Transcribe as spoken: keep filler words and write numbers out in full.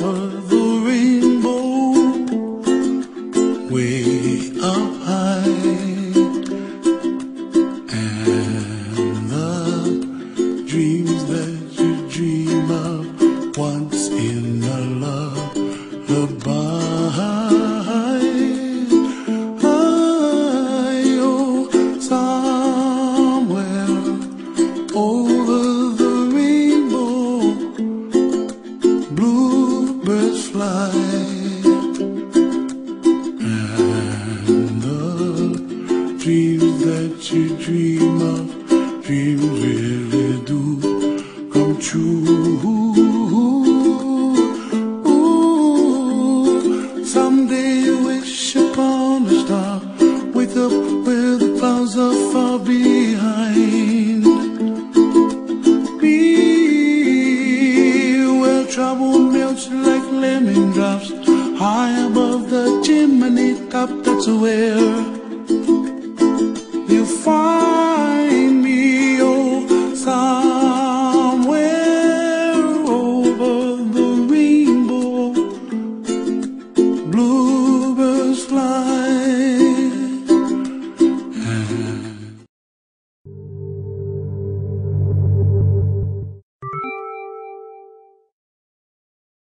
over the rainbow, way up high, and the dreams that you dream of once in a lullaby. Bluebirds fly, and the dreams that you dream of, dreams really do come true. Ooh, someday you wish upon a star, wake up where the clouds are far behind. Be where trouble melts like lemon drops, high above the chimney top. That's where you find